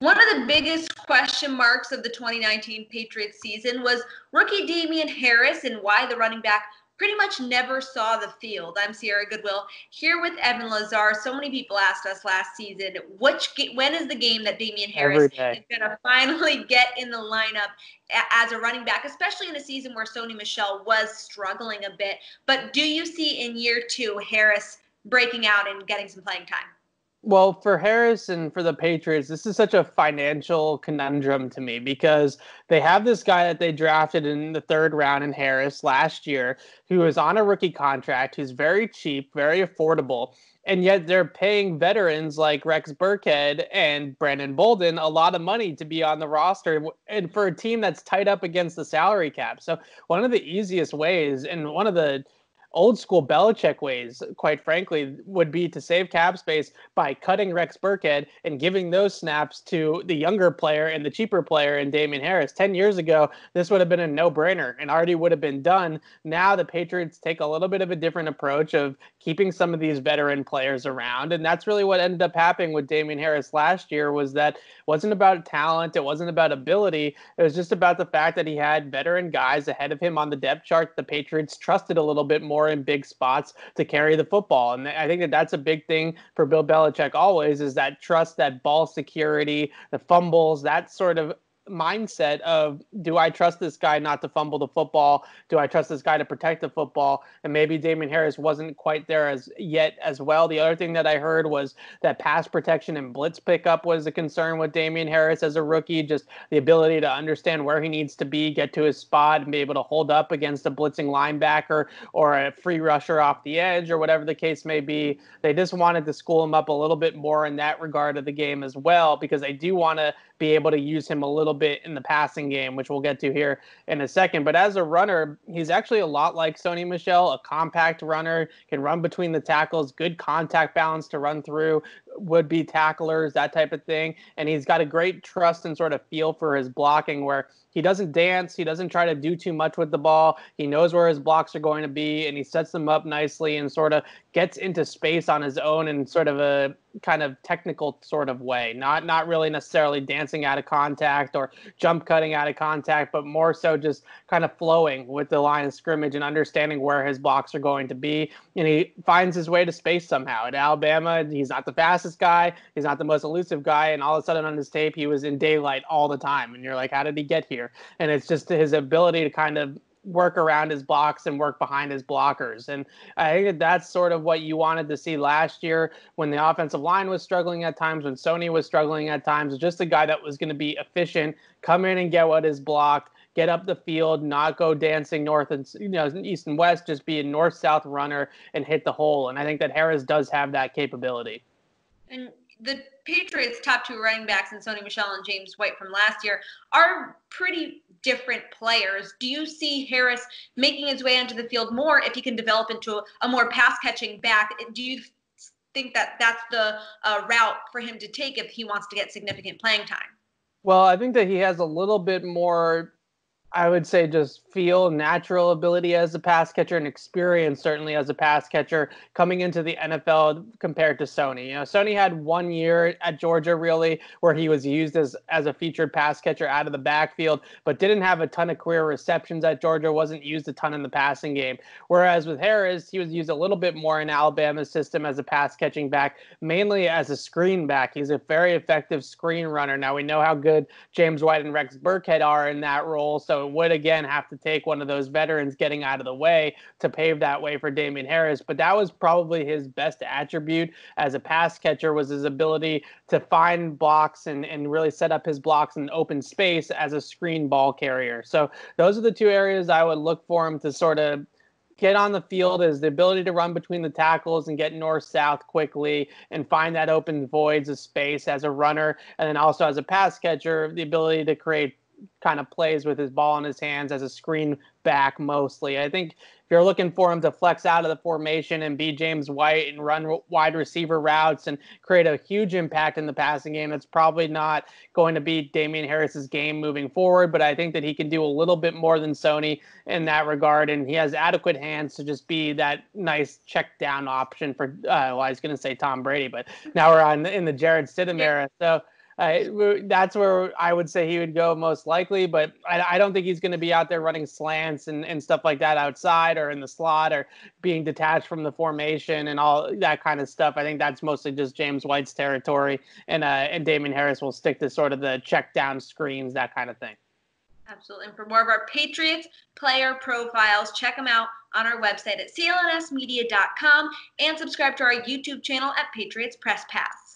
One of the biggest question marks of the 2019 Patriots season was rookie Damien Harris and why the running back pretty much never saw the field. I'm Sierra Goodwill here with Evan Lazar. So many people asked us last season, when is the game that Damien Harris is going to finally get in the lineup as a running back, especially in a season where Sony Michel was struggling a bit? But do you see in year two Harris breaking out and getting some playing time? Well, for Harris and for the Patriots, this is such a financial conundrum to me because they have this guy that they drafted in the third round in Harris last year who is on a rookie contract, who's very cheap, very affordable, and yet they're paying veterans like Rex Burkhead and Brandon Bolden a lot of money to be on the roster and for a team that's tied up against the salary cap. So one of the easiest ways and one of the old school Belichick ways, quite frankly, would be to save cap space by cutting Rex Burkhead and giving those snaps to the younger player and the cheaper player in Damien Harris. 10 years ago, this would have been a no-brainer and already would have been done. Now the Patriots take a little bit of a different approach of keeping some of these veteran players around, and that's really what ended up happening with Damien Harris last year was that it wasn't about talent, it wasn't about ability, it was just about the fact that he had veteran guys ahead of him on the depth chart. The Patriots trusted a little bit more in big spots to carry the football. And I think that that's a big thing for Bill Belichick always is that trust, that ball security, the fumbles, that sort of mindset of, do I trust this guy not to fumble the football? Do I trust this guy to protect the football? And maybe Damien Harris wasn't quite there as yet as well. The other thing that I heard was that pass protection and blitz pickup was a concern with Damien Harris as a rookie, just the ability to understand where he needs to be, get to his spot, and be able to hold up against a blitzing linebacker or a free rusher off the edge or whatever the case may be. They just wanted to school him up a little bit more in that regard of the game as well, because they do want to be able to use him a little bit in the passing game, which we'll get to here in a second. But as a runner, he's actually a lot like Sony Michel, a compact runner, can run between the tackles, good contact balance to run through would-be tacklers, that type of thing. And he's got a great trust and sort of feel for his blocking where he doesn't dance, he doesn't try to do too much with the ball, he knows where his blocks are going to be, and he sets them up nicely and sort of gets into space on his own in sort of a kind of technical sort of way, not really necessarily dancing out of contact or jump cutting out of contact, but more so just kind of flowing with the line of scrimmage and understanding where his blocks are going to be, and he finds his way to space somehow. At Alabama, he's not the fastest guy, he's not the most elusive guy, and all of a sudden on his tape he was in daylight all the time, and you're like, how did he get here? And it's just his ability to kind of work around his blocks and work behind his blockers. And I think that that's sort of what you wanted to see last year when the offensive line was struggling at times, when Sony was struggling at times, just a guy that was going to be efficient, come in and get what is blocked, get up the field, not go dancing north and east and west, just be a north-south runner and hit the hole. And I think that Harris does have that capability. And the Patriots' top two running backs in Sony Michel and James White from last year are pretty different players. Do you see Harris making his way onto the field more if he can develop into a more pass-catching back? Do you think that that's the route for him to take if he wants to get significant playing time? Well, I think that he has a little bit more, I would say, just feel, natural ability as a pass catcher and experience certainly as a pass catcher coming into the NFL compared to Sony. Sony had 1 year at Georgia really where he was used as a featured pass catcher out of the backfield, but didn't have a ton of career receptions at Georgia, wasn't used a ton in the passing game. Whereas with Harris, he was used a little bit more in Alabama's system as a pass catching back, mainly as a screen back. He's a very effective screen runner. Now we know how good James White and Rex Burkhead are in that role, so it would again have to take one of those veterans getting out of the way to pave that way for Damien Harris. But that was probably his best attribute as a pass catcher was his ability to find blocks and really set up his blocks in open space as a screen ball carrier. So those are the two areas I would look for him to sort of get on the field is the ability to run between the tackles and get north-south quickly and find that open voids of space as a runner. And then also as a pass catcher, the ability to create kind of plays with his ball in his hands as a screen back mostly. I think if you're looking for him to flex out of the formation and be James White and run wide receiver routes and create a huge impact in the passing game, that's probably not going to be Damien Harris's game moving forward, but I think that he can do a little bit more than Sony in that regard, and he has adequate hands to just be that nice check down option for, well, I was going to say Tom Brady, but now we're in the Jared Sittimera. So that's where I would say he would go most likely. But I don't think he's going to be out there running slants and stuff like that outside or in the slot or being detached from the formation and all that kind of stuff. I think that's mostly just James White's territory, and Damien Harris will stick to sort of the check down screens, that kind of thing. Absolutely. And for more of our Patriots player profiles, check them out on our website at clnsmedia.com and subscribe to our YouTube channel at Patriots Press Pass.